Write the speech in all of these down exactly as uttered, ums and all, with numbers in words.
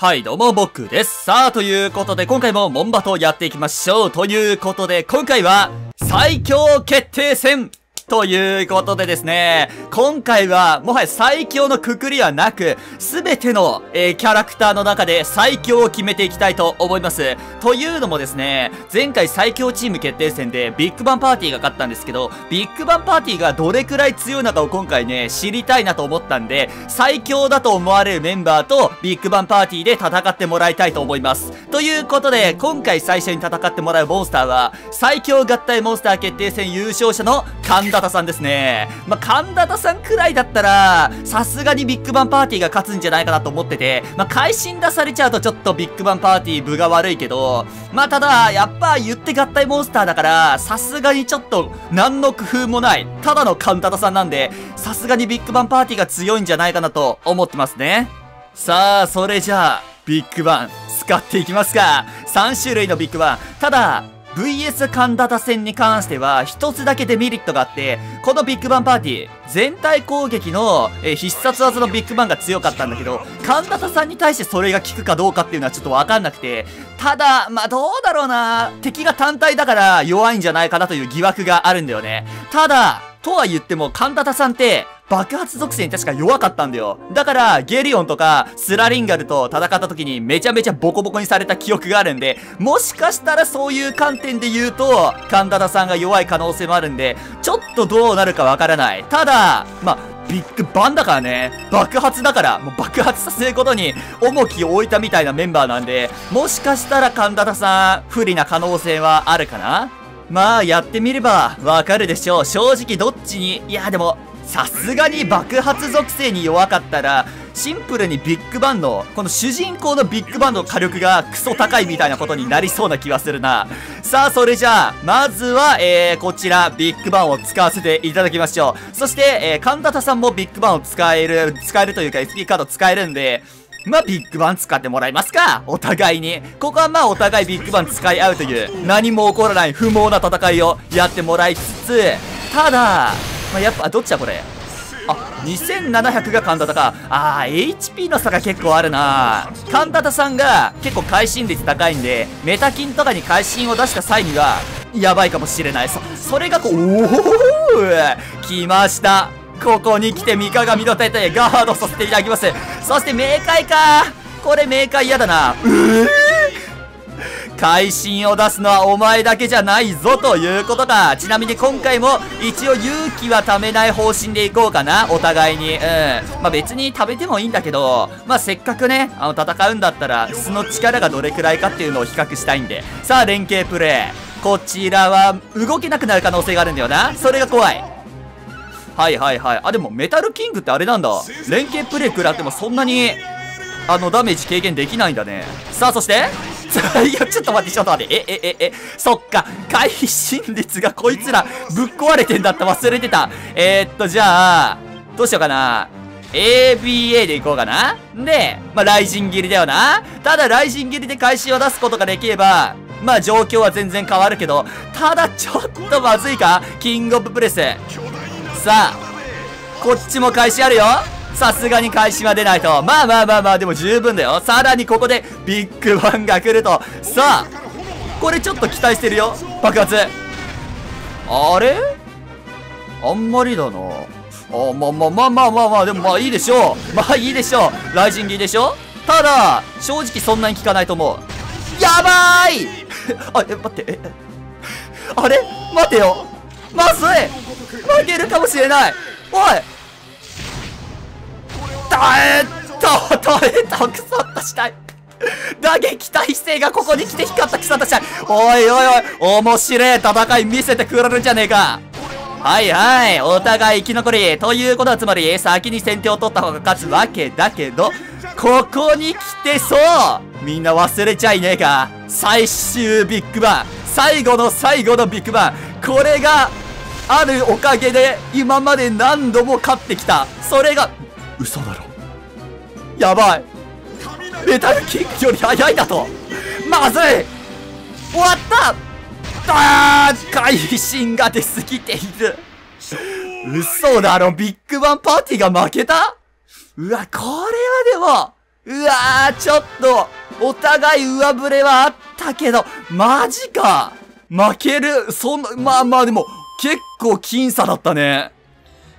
はい、どうも、僕です。さあ、ということで、今回もモンバトをやっていきましょう。ということで、今回は、最強決定戦ということでですね、今回は、もはや最強のくくりはなく、すべての、えー、キャラクターの中で最強を決めていきたいと思います。というのもですね、前回最強チーム決定戦でビッグバンパーティーが勝ったんですけど、ビッグバンパーティーがどれくらい強いのかを今回ね、知りたいなと思ったんで、最強だと思われるメンバーとビッグバンパーティーで戦ってもらいたいと思います。ということで、今回最初に戦ってもらうモンスターは、最強合体モンスター決定戦優勝者の神田田さんですね。まあ、神田田さんくらいだったら、さすがにビッグバンパーティーが勝つんじゃないかなと思ってて、まあ、会心出されちゃうとちょっとビッグバンパーティー分が悪いけど、まあ、ただ、やっぱ言って合体モンスターだから、さすがにちょっと、何の工夫もない、ただの神田田さんなんで、さすがにビッグバンパーティーが強いんじゃないかなと思ってますね。さあ、それじゃあ、ビッグバン、使っていきますか。さん種類のビッグバン。ただ、ブイエス 神田田戦に関しては一つだけデメリットがあって、このビッグバンパーティー、全体攻撃の、えー、必殺技のビッグバンが強かったんだけど、神田田さんに対してそれが効くかどうかっていうのはちょっとわかんなくて、ただ、まあ、どうだろうな、敵が単体だから弱いんじゃないかなという疑惑があるんだよね。ただ、とは言っても神田田さんって、爆発属性に確か弱かったんだよ。だから、ゲリオンとか、スラリンガルと戦った時にめちゃめちゃボコボコにされた記憶があるんで、もしかしたらそういう観点で言うと、神田田さんが弱い可能性もあるんで、ちょっとどうなるかわからない。ただ、まあ、ビッグバンだからね、爆発だから、もう爆発させることに重きを置いたみたいなメンバーなんで、もしかしたら神田田さん、不利な可能性はあるかな?まあ、やってみればわかるでしょう。正直どっちに、いやでも、さすがに爆発属性に弱かったら、シンプルにビッグバンの、この主人公のビッグバンの火力がクソ高いみたいなことになりそうな気はするな。さあ、それじゃあ、まずは、えー、こちら、ビッグバンを使わせていただきましょう。そして、えー、神田田さんもビッグバンを使える、使えるというか エスピー カード使えるんで、まあ、ビッグバン使ってもらいますか。お互いに。ここはまあ、お互いビッグバン使い合うという、何も起こらない不毛な戦いをやってもらいつつ、ただ、まあ、やっぱ、どっちだこれ。あ、にせんななひゃくが神田田か。あー、エイチピー の差が結構あるな。神田田さんが結構会心率高いんで、メタキンとかに会心を出した際には、やばいかもしれない。そ、それがこう、おー来ました。ここに来て、三鏡の手でガードさせていただきます。そして、冥界か。これ冥界嫌だな。うー会心を出すのはお前だけじゃないぞということか。ちなみに今回も一応勇気はためない方針でいこうかな。お互いに。うん。まあ、別に食べてもいいんだけど、まあ、せっかくね、あの、戦うんだったら、素の力がどれくらいかっていうのを比較したいんで。さあ、連携プレイ。こちらは動けなくなる可能性があるんだよな。それが怖い。はいはいはい。あ、でもメタルキングってあれなんだ。連携プレイ食らってもそんなに、あの、ダメージ軽減できないんだね。さあ、そして、いや、ちょっと待って、ちょっと待って。え、え、え、え、そっか。会心率がこいつら、ぶっ壊れてんだった。忘れてた。えー、っと、じゃあ、どうしようかな。エービーエー でいこうかな。で、まあ、雷神斬りだよな。ただ、雷神斬りで会心を出すことができれば、まあ、状況は全然変わるけど、ただ、ちょっとまずいか。キングオブプレス。さあ、こっちも会心あるよ。さすがに返しは出ないと。まあまあまあまあ、でも十分だよ。さらにここでビッグバンが来ると。さあ、これちょっと期待してるよ。爆発。あれあんまりだな。あ、まあまあまあまあまあまあ、でもまあいいでしょう。まあいいでしょう。雷神斬りでしょ。ただ、正直そんなに効かないと思う。やばーいあ、え、待って、え、あれ待てよ。まずい負けるかもしれない。おい耐えた耐えた腐った死体打撃耐性がここに来て光った腐った死体。おいおいおい、面白い戦い見せてくれるんじゃねえか。はいはい、お互い生き残りということは、つまり先に先手を取った方が勝つわけだけど、ここに来て、そうみんな忘れちゃいねえか。最終ビッグバン、最後の最後のビッグバン、これがあるおかげで今まで何度も勝ってきた。それが嘘だろ。やばい。メタルキックより速いだと。まずい。終わった。あー、会心が出すぎている。嘘だろ。ビッグバンパーティーが負けた。うわ、これはでもうわー、ちょっと、お互い上振れはあったけど、マジか。負ける。そんな、まあまあでも、結構僅差だったね。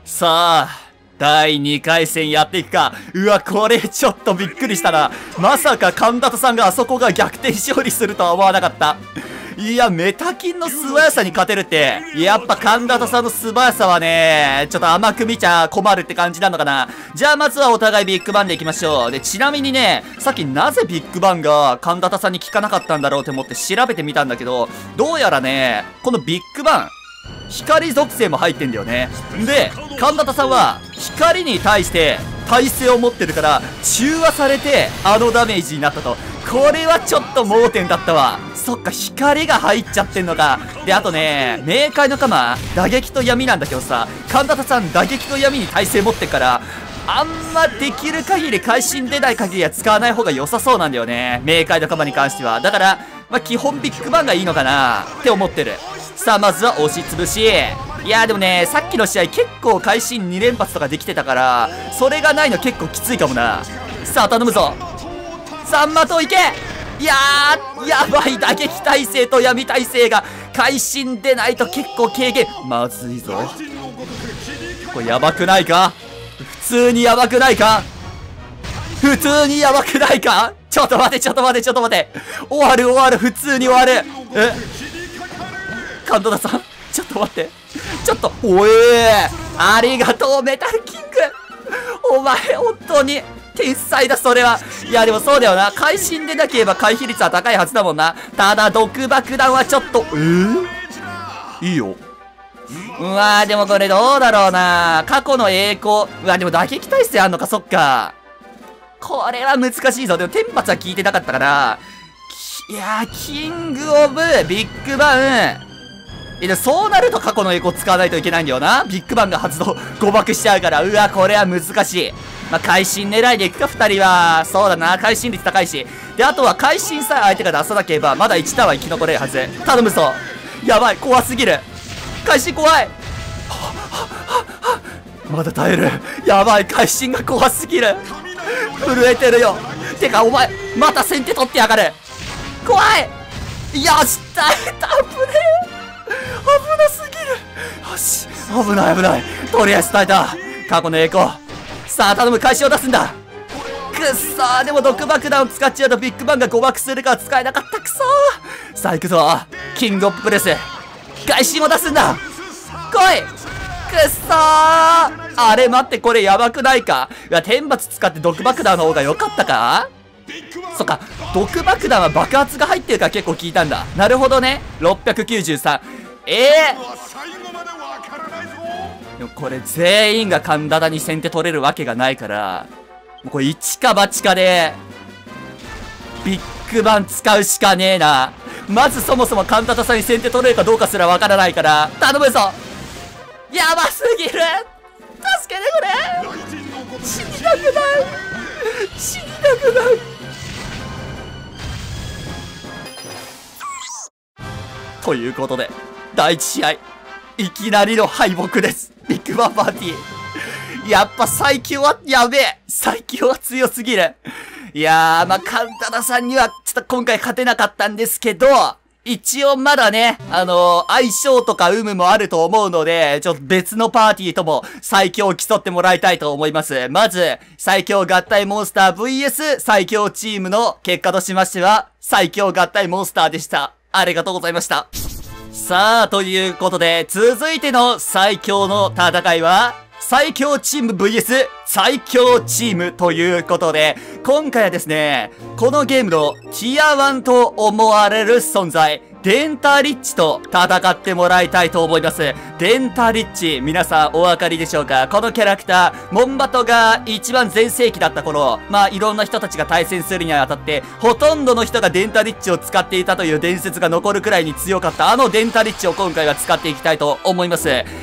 さあ、だいにかい戦やっていくか。うわ、これちょっとびっくりしたな。まさか神田さんがあそこが逆転勝利するとは思わなかった。いや、メタキンの素早さに勝てるって、やっぱ神田さんの素早さはね、ちょっと甘く見ちゃ困るって感じなのかな。じゃあ、まずはお互いビッグバンでいきましょう。で、ちなみにね、さっきなぜビッグバンが神田さんに聞かなかったんだろうって思って調べてみたんだけど、どうやらね、このビッグバン、光属性も入ってんだよね。で、神田さんは光に対して耐性を持ってるから中和されてあのダメージになったと。これはちょっと盲点だったわ。そっか、光が入っちゃってんのか。で、あとね、冥界の鎌打撃と闇なんだけどさ、神田さん打撃と闇に耐性持ってるからあんまできる限り会心出ない限りは使わない方が良さそうなんだよね、冥界の鎌に関しては。だから、まあ、基本ビッグバンがいいのかなって思ってる。さあ、まずは押しつぶし。いやー、でもね、さっきの試合結構会心にれんぱつとかできてたから、それがないの結構きついかもな。さあ、頼むぞ。さんまといけ。いやー、やばい。打撃耐性と闇耐性が会心でないと結構軽減。まずいぞ。これやばくないか？普通にやばくないか？普通にやばくないか？ちょっと待て、ちょっと待て、ちょっと待て。終わる、終わる。普通に終わる。え？神田さん、ちょっと待って、ちょっと、おえー、ありがとうメタルキング、お前本当に天才だ。それは。いや、でもそうだよな、会心でなければ回避率は高いはずだもんな。ただ毒爆弾はちょっと、えー、いいよ。うわー、でもこれどうだろうな、過去の栄光。うわ、でも打撃耐性あんのか。そっか、これは難しいぞ。でも天罰は効いてなかったから。いやー、キングオブビッグバン。そうなると過去の栄光使わないといけないんだよな。ビッグバンが発動誤爆しちゃうから。うわ、これは難しい。まあ、会心狙いでいくか、ふたりは。そうだな、会心率高いし。で、あとは会心さえ相手が出さなければまだいちターンは生き残れるはず。頼むぞ。やばい、怖すぎる。会心怖い。まだ耐える。やばい、会心が怖すぎる。震えてるよ。てかお前また先手取ってやがる。怖い。よし、耐えた。危ねえ、危なすぎる。よし、危ない危ない。とりあえず耐えた。過去の栄光。さあ、頼む、返しを出すんだ。くっそー、でも毒爆弾を使っちゃうとビッグバンが誤爆するから使えなかった。くそー。さあ、行くぞ、キングオブプレス。返しも出すんだ。来い。くっそー。あれ、待って、これやばくないか。いや、天罰使って毒爆弾の方が良かったか。そっか、毒爆弾は爆発が入ってるから結構効いたんだ。なるほどね。ろっぴゃくきゅうじゅうさん。えー、でもこれ全員が神田に先手取れるわけがないから、もうこれ一か八かでビッグバン使うしかねえな。まずそもそも神田さんに先手取れるかどうかすらわからないから、頼むぞ。やばすぎる。助けてくれ。死にたくない、死にたくない。ということで、だいいち試合、いきなりの敗北です。ビッグバンパーティー。やっぱ最強は、やべえ。最強は強すぎる。いやー、まあ、神田さんには、ちょっと今回勝てなかったんですけど、一応まだね、あのー、相性とか有無もあると思うので、ちょっと別のパーティーとも最強を競ってもらいたいと思います。まず、最強合体モンスター ブイエス 最強チームの結果としましては、最強合体モンスターでした。ありがとうございました。さあ、ということで、続いての最強の戦いは、最強チーム ブイエス 最強チームということで、今回はですね、このゲームのティアワンと思われる存在、デンタリッチと戦ってもらいたいと思います。デンタリッチ、皆さんお分かりでしょうか？このキャラクター、モンバトが一番全盛期だった頃、まあいろんな人たちが対戦するにあたって、ほとんどの人がデンタリッチを使っていたという伝説が残るくらいに強かったあのデンタリッチを今回は使っていきたいと思います。え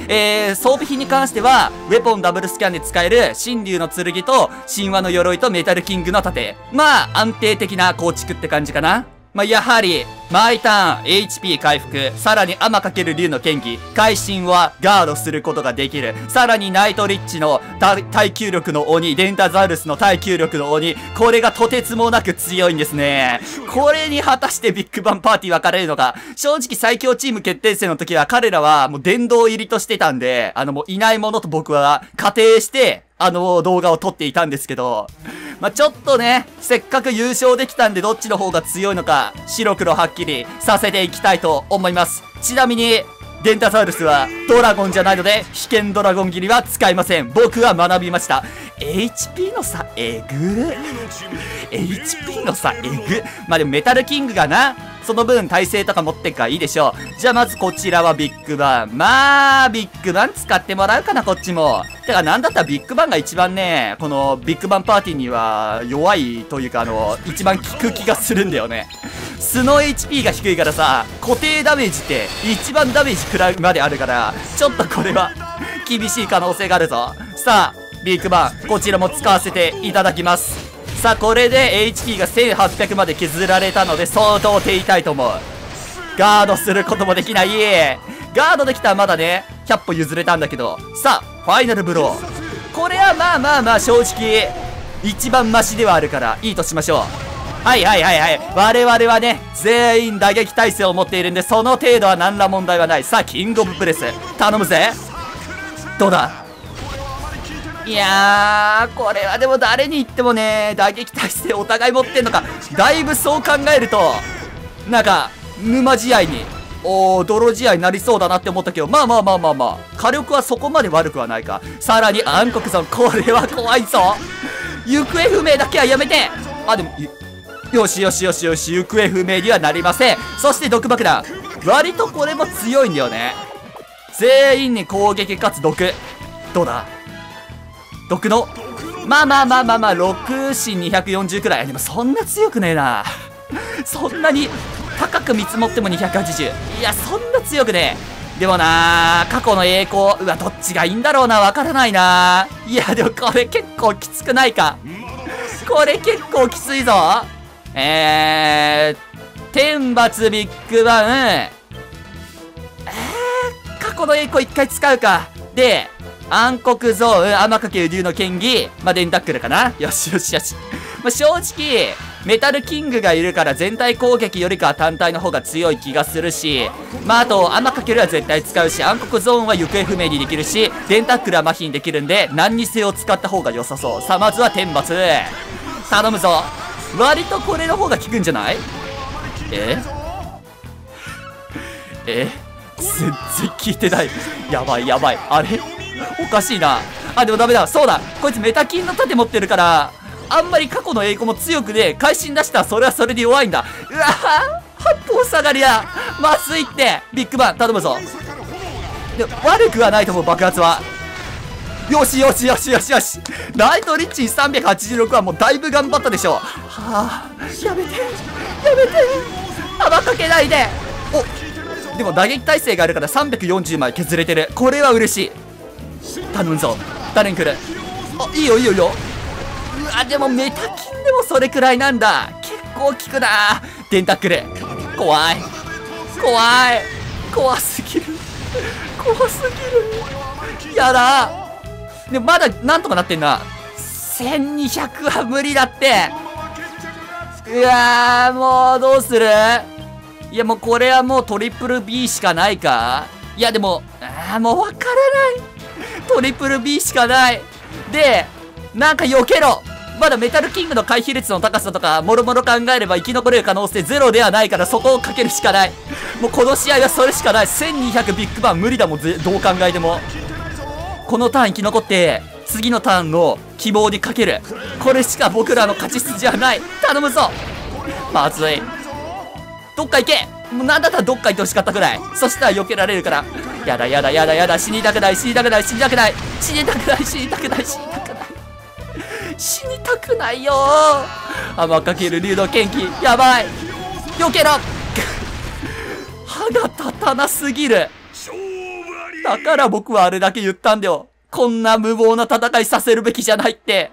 ー、装備品に関しては、ウェポンダブルスキャンで使える神竜の剣と神話の鎧とメタルキングの盾。まあ安定的な構築って感じかな。まあやはり、毎ターン エイチピー 回復、さらにアマ×竜の剣技会心はガードすることができる。さらにナイトリッチの耐久力の鬼、デンタザウルスの耐久力の鬼、これがとてつもなく強いんですね。これに果たしてビッグバンパーティー分かれるのか。正直最強チーム決定戦の時は彼らはもう殿堂入りとしてたんで、あのもういないものと僕は仮定してあの動画を撮っていたんですけど、まあ、ちょっとね、せっかく優勝できたんでどっちの方が強いのか、白黒はっきりさせていきたいと思います。ちなみに、デンタサウルスはドラゴンじゃないので、被験ドラゴン斬りは使いません。僕は学びました。エイチピー の差、えぐ エイチピー の差、えぐまあ、でもメタルキングがな、その分耐性とか持ってっからいいでしょう。じゃあまずこちらはビッグバン。まあ、ビッグバン使ってもらうかな、こっちも。てかなんだったらビッグバンが一番ね、このビッグバンパーティーには弱いというか、あの、一番効く気がするんだよね。素の エイチピー が低いからさ、固定ダメージって一番ダメージ食らうまであるから、ちょっとこれは厳しい可能性があるぞ。さあ、ビッグバン、こちらも使わせていただきます。さあ、これで エイチピー がせんはっぴゃくまで削られたので相当手痛いと思う。ガードすることもできない。ガードできたらまだね、ひゃっ歩譲れたんだけど。さあ、ファイナルブロー。これはまあまあまあ正直、一番マシではあるから、いいとしましょう。はいはいはいはい。我々はね、全員打撃耐性を持っているんで、その程度は何ら問題はない。さあ、キングオブプレス。頼むぜ。どうだ？いやー、これはでも誰に言ってもね、打撃耐性お互い持ってんのか。だいぶそう考えると、なんか、沼試合に、おー、泥試合になりそうだなって思ったけど、まあまあまあまあまあ、火力はそこまで悪くはないか。さらに暗黒ゾーン、これは怖いぞ。行方不明だけはやめて。あ、でも、よしよしよしよし、行方不明にはなりません。そして毒爆弾。割とこれも強いんだよね。全員に攻撃かつ毒。どうだ？毒のまあまあまあまあまあろく進にひゃくよんじゅうくらい。でもそんな強くねえなそんなに高く見積もってもにひゃくはちじゅう、いやそんな強くねえ。でもなー、過去の栄光、うわどっちがいいんだろうな、わからないな。いやでもこれ結構きつくないか。これ結構きついぞ。えー天罰ビッグバン、えー、過去の栄光一回使うか。で暗黒ゾーン、天かける竜の剣技、まあ、電タックルかな。よしよしよし。まあ、正直、メタルキングがいるから全体攻撃よりかは単体の方が強い気がするし、まあ、あと、天かけるは絶対使うし、暗黒ゾーンは行方不明にできるし、電タックルは麻痺にできるんで、何にせよ使った方が良さそう。さあ、まずは天罰。頼むぞ。割とこれの方が効くんじゃない？え？え？全然効いてない。やばいやばい。あれ？おかしいな。あ、でもダメだ。そうだ。こいつメタキンの盾持ってるから、あんまり過去の栄光も強くで、会心出したらそれはそれで弱いんだ。うわぁ、八方下がりや。まずいって。ビッグバン、頼むぞ。で悪くはないと思う、爆発は。よしよしよしよしよし。ナイトリッチさんびゃくはちじゅうろくはもうだいぶ頑張ったでしょう。はぁ、やめて。やめて。幅かけないで。お、でも打撃耐性があるからさんびゃくよんじゅう枚削れてる。これは嬉しい。頼むぞ。誰に来る？あ、いいよいいよいいよ。うわ、でもメタキンでもそれくらいなんだ。結構効くな。デンタックル。怖い。怖い。怖すぎる。怖すぎる。やだ。でもまだなんとかなってんな。せんにひゃくは無理だって。うわー、もうどうする？いやもうこれはもうトリプル B しかないか？いやでも、あーもうわからない。トリプル B しかない。で、なんか避けろ。まだメタルキングの回避率の高さとか、もろもろ考えれば生き残れる可能性ゼロではないから、そこをかけるしかない。もうこの試合はそれしかない。せんにひゃくビッグバン無理だもん、どう考えても。このターン生き残って、次のターンの希望にかける。これしか僕らの勝ち筋はない。頼むぞ。まずい。どっか行け。もうなんだったらどっか行ってほしかったくらい。そしたら避けられるから。やだやだやだやだ、死にたくない死にたくない死にたくない死にたくない死にたくない死にたくない死にたくないよ。雨かける竜の剣気、やばい。避けろ歯が立たなすぎる。だから僕はあれだけ言ったんだよ。こんな無謀な戦いさせるべきじゃないって。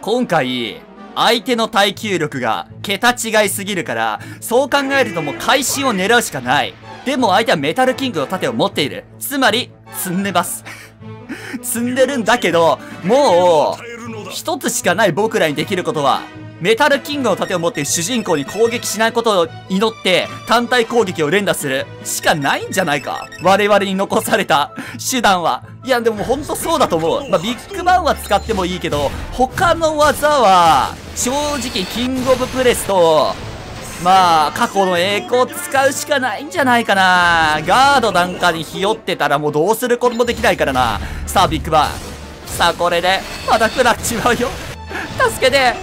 今回相手の耐久力が桁違いすぎるから、そう考えるともう会心を狙うしかない。でも相手はメタルキングの盾を持っている。つまり、積んでます。積んでるんだけど、もう、一つしかない僕らにできることは、メタルキングの盾を持っている主人公に攻撃しないことを祈って、単体攻撃を連打するしかないんじゃないか。我々に残された手段は。いや、でもほんとそうだと思う。まあ、ビッグバンは使ってもいいけど、他の技は、正直キングオブプレスと、まあ、過去の栄光を使うしかないんじゃないかな。ガードなんかにひよってたらもうどうすることもできないからな。さあ、ビッグバン。さあ、これで、まだ食らっちまうよ。助けて。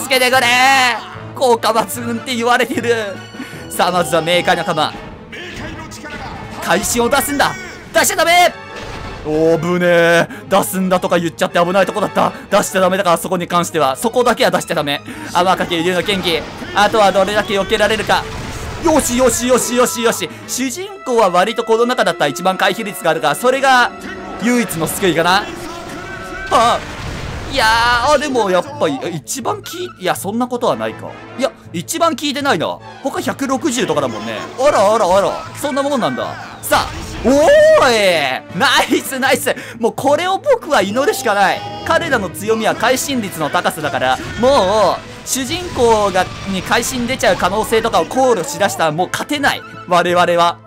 助けてくれー、効果抜群って言われてる。さあ、まずは冥界の玉、会心を出すんだ。出しちゃダメ。おぶねえ、出すんだとか言っちゃって危ないとこだった。出しちゃダメだから、そこに関してはそこだけは出しちゃダメ。天かけ竜の剣技、あとはどれだけ避けられるか。よしよしよしよしよし。主人公は割とこの中だったら一番回避率があるから、それが唯一の救いかな。ああ、いやー、でもやっぱり一番聞い、いや、そんなことはないか。いや、一番聞いてないな。他ひゃくろくじゅうとかだもんね。あらあらあら、そんなもんなんだ。さあ、おーい、ナイスナイス。もうこれを僕は祈るしかない。彼らの強みは会心率の高さだから、もう、主人公が、に会心出ちゃう可能性とかを考慮しだしたらもう勝てない。我々は。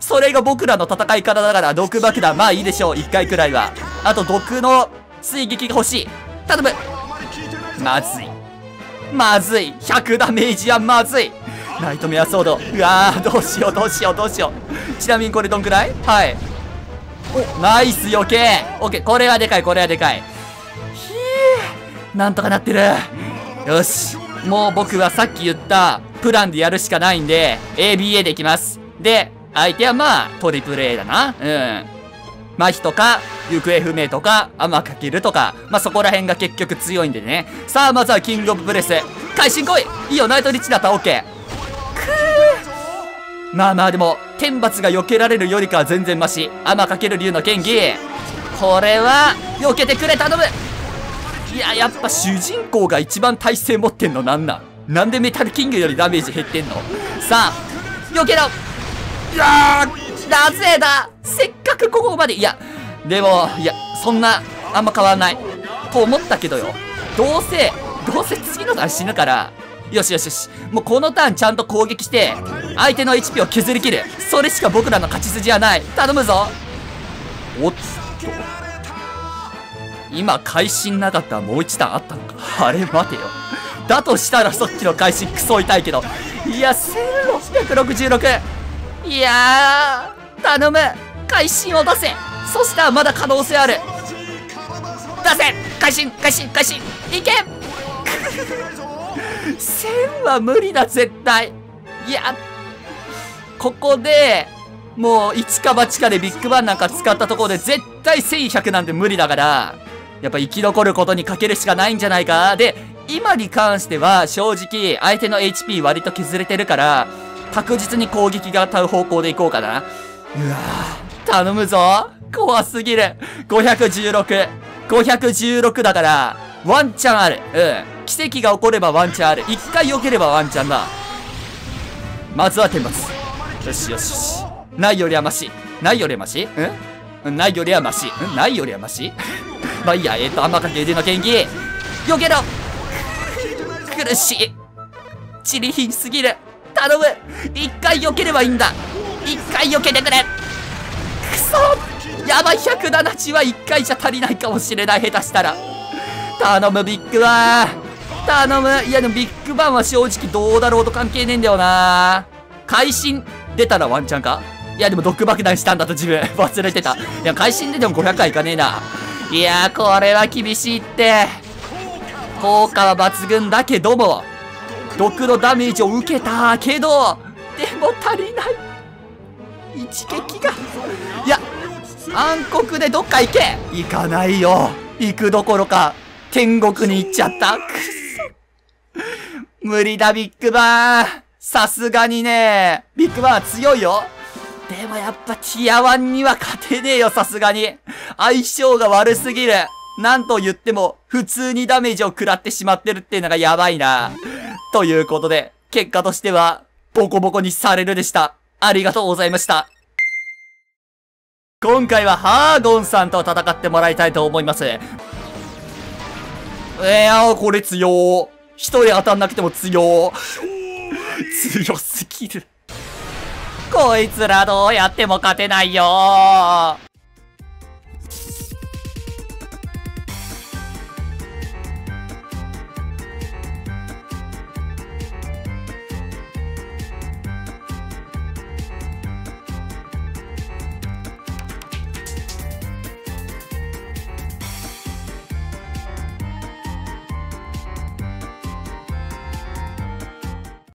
それが僕らの戦い方だから、毒爆弾、まあいいでしょう。一回くらいは。あと、毒の追撃が欲しい。頼む。まずいまずい、ひゃくダメージはまずい。ナイトメアソード、うわー、どうしようどうしようどうしよう。ちなみにこれどんくらい、はい、お、ナイス余計。オッケー、これはでかい、これはでかい。ひえ、なんとかなってる。よし、もう僕はさっき言ったプランでやるしかないんで、 エービーエー でいきます。で、相手はまあトリプル A だな。うん、麻痺とか、行方不明とか、雨かけるとか、まあ、そこら辺が結局強いんでね。さあ、まずはキングオブプレス。会心来い！いいよ、ナイトリッチだったら オーケー。くぅ。まあまあ、でも、天罰が避けられるよりかは全然マシ。雨かける竜の剣技。これは、避けてくれ、頼む！いや、やっぱ主人公が一番耐性持ってんのなんなん？なんでメタルキングよりダメージ減ってんの？さあ、避けろ！いやー！なぜだ、せっかくここまで。いや、でも、いや、そんな、あんま変わらない。と思ったけどよ。どうせ、どうせ次のターン死ぬから。よしよしよし。もうこのターンちゃんと攻撃して、相手の エイチピー を削り切る。それしか僕らの勝ち筋はない。頼むぞ。おっと。今、会心なかったらもういちターンあったのか。あれ、待てよ。だとしたらさっきの会心クソ痛いけど。いや、せんろっぴゃくろくじゅうろく。いやー、頼む、会心を出せ。そしたらまだ可能性ある。出せ、会心会心会心、いけせんは無理だ、絶対。いや、ここでもう一か八かでビッグバンなんか使ったところで絶対せんひゃくなんて無理だから、やっぱ生き残ることにかけるしかないんじゃないか。で、今に関しては正直相手の エイチピー 割と削れてるから、確実に攻撃が当たる方向でいこうかな。うわぁ、頼むぞ。怖すぎる。ごひゃくじゅうろく。ごひゃくじゅうろくだから、ワンチャンある。うん。奇跡が起こればワンチャンある。一回避ければワンチャンだ。まずは天罰。よしよしよし。ないよりはマシ。ないよりはマシ。うんないよりはマシ。うんないよりはマシ。まあいいや、えっと、天かけ竜の剣技。避けろ苦しい。ちりひんすぎる。頼む、一回避ければいいんだ。一回避けてくれ。くそ、やばい、ひゃくななじゅうは一回じゃ足りないかもしれない、下手したら。頼む、ビッグバン。頼む。いや、でもビッグバンは正直どうだろうと関係ねえんだよな。会心出たらワンチャンか。いや、でも毒爆弾したんだと自分忘れてた。いや、会心出てもごひゃくはいかねえな。いやー、これは厳しいって。効果は抜群だけども、毒のダメージを受けたけど、でも足りない。一撃が。いや、暗黒でどっか行け。行かないよ。行くどころか、天国に行っちゃった。くそ。無理だ、ビッグバン。さすがにね、ビッグバンは強いよ。でもやっぱティアワンには勝てねえよ、さすがに。相性が悪すぎる。なんと言っても、普通にダメージを食らってしまってるっていうのがやばいな。ということで、結果としては、ボコボコにされるでした。ありがとうございました。今回はハーゴンさんと戦ってもらいたいと思います。えー、これ強ー。一人当たんなくても強ー。強すぎる。こいつらどうやっても勝てないよー。